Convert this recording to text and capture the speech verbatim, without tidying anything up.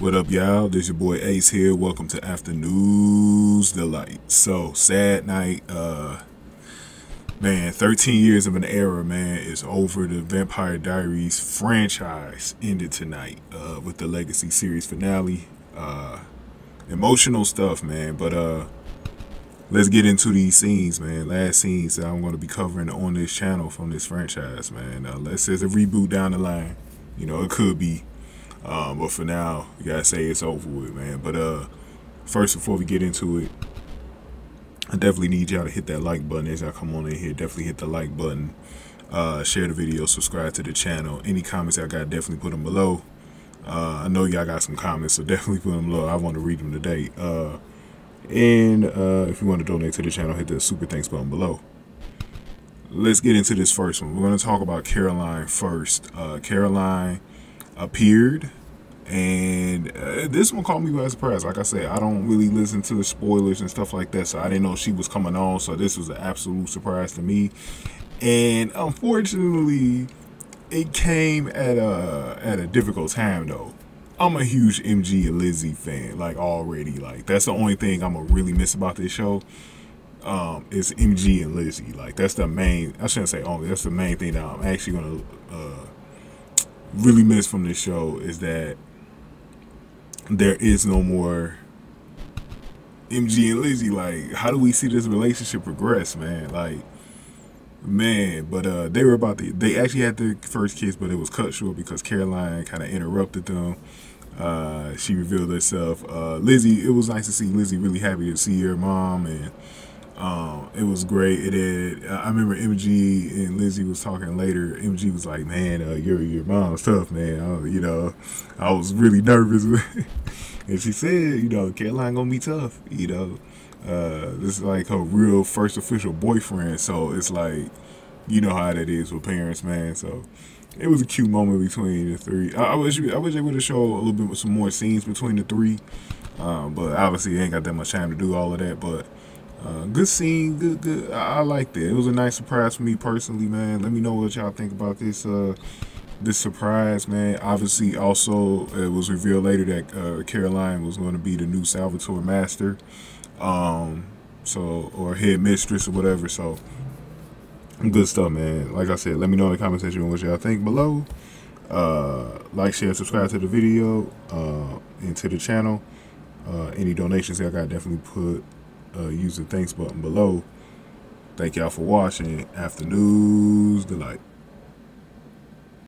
What up, y'all? This your boy Ace here. Welcome to After News Delight. So, sad night. Uh, man, thirteen years of an era, man, is over. The Vampire Diaries franchise ended tonight uh, with the Legacy series finale. Uh, emotional stuff, man. But uh, let's get into these scenes, man. Last scenes that I'm going to be covering on this channel from this franchise, man. Unless there's a reboot down the line. You know, it could be. Um, but for now, you gotta say it's over with, man. But uh, first, before we get into it, I definitely need y'all to hit that like button as y'all come on in here. Definitely hit the like button, uh, share the video, subscribe to the channel. Any comments y'all got, definitely put them below. Uh, I know y'all got some comments, so definitely put them below. I want to read them today. Uh, and uh, if you want to donate to the channel, hit the super thanks button below. Let's get into this first one. We're gonna talk about Caroline first. Uh, Caroline appeared, and uh, this one caught me by surprise. Like I said, I don't really listen to the spoilers and stuff like that, so I didn't know she was coming on, so this was an absolute surprise to me. And unfortunately, it came at a at a difficult time, though. I'm a huge M G and Lizzie fan, like, already. Like, that's the only thing I'm gonna really miss about this show, um is M G and Lizzie. Like, that's the main, I shouldn't say only, that's the main thing that I'm actually gonna uh really miss from this show, is that there is no more M G and Lizzie. Like, how do we see this relationship progress, man? Like, man, but uh, they were about to, they actually had their first kiss, but it was cut short because Caroline kind of interrupted them. Uh, she revealed herself. Uh, Lizzie, it was nice to see Lizzie really happy to see her mom, and Um, it was great. It had, I remember M G and Lizzie was talking later. M G was like, "Man, uh, your your mom's tough, man. I, you know, I was really nervous." And she said, "You know, Caroline gonna be tough. You know, uh, this is like her real first official boyfriend. So it's like, you know how that is with parents, man." So it was a cute moment between the three. I, I wish I wish they would have showed a little bit with some more scenes between the three, um, but obviously they ain't got that much time to do all of that, but. Uh, good scene, good, good. I, I liked it. It was a nice surprise for me personally, man. Let me know what y'all think about this, uh, this surprise, man. Obviously, also, it was revealed later that uh, Caroline was going to be the new Salvatore Master, um, so, or head mistress or whatever. So, good stuff, man. Like I said, let me know in the comment section what y'all think below. Uh, like, share, subscribe to the video, uh, and to the channel. Uh, any donations y'all got, definitely put. Uh, use the thanks button below. Thank y'all for watching After News Delight.